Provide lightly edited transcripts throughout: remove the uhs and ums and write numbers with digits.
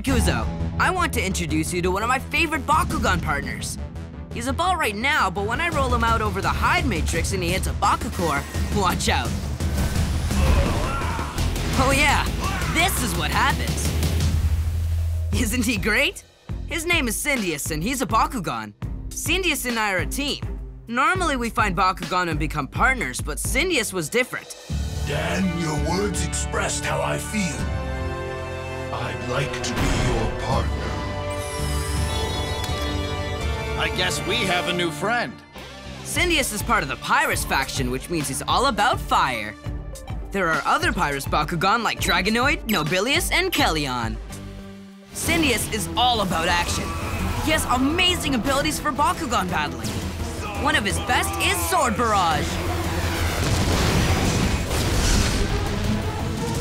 Dan Kouzo. I want to introduce you to one of my favorite Bakugan partners. He's a ball right now, but when I roll him out over the hide matrix and he hits a Bakukor, watch out. Oh yeah, this is what happens. Isn't he great? His name is Cyndeous and he's a Bakugan. Cyndeous and I are a team. Normally we find Bakugan and become partners, but Cyndeous was different. Dan, your words expressed how I feel. I'd like to be your partner. I guess we have a new friend. Cyndeous is part of the Pyrus faction, which means he's all about fire. There are other Pyrus Bakugan like Dragonoid, Nobilius, and Kellion. Cyndeous is all about action. He has amazing abilities for Bakugan battling. One of his best is Sword Barrage.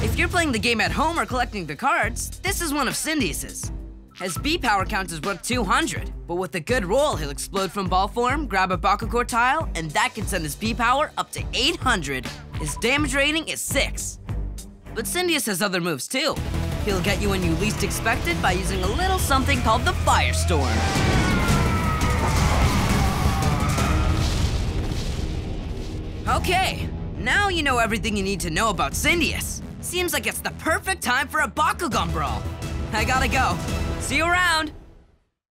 If you're playing the game at home or collecting the cards, this is one of Cyndeous's. His B-Power counts as worth 200, but with a good roll, he'll explode from ball form, grab a Bakukor tile, and that can send his B-Power up to 800. His damage rating is 6. But Cyndeous has other moves too. He'll get you when you least expect it by using a little something called the Firestorm. Okay, now you know everything you need to know about Cyndeous. Seems like it's the perfect time for a Bakugan brawl. I gotta go. See you around.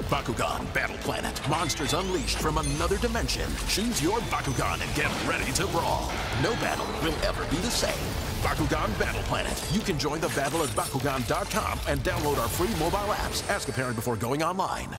Bakugan Battle Planet. Monsters unleashed from another dimension. Choose your Bakugan and get ready to brawl. No battle will ever be the same. Bakugan Battle Planet. You can join the battle at Bakugan.com and download our free mobile apps. Ask a parent before going online.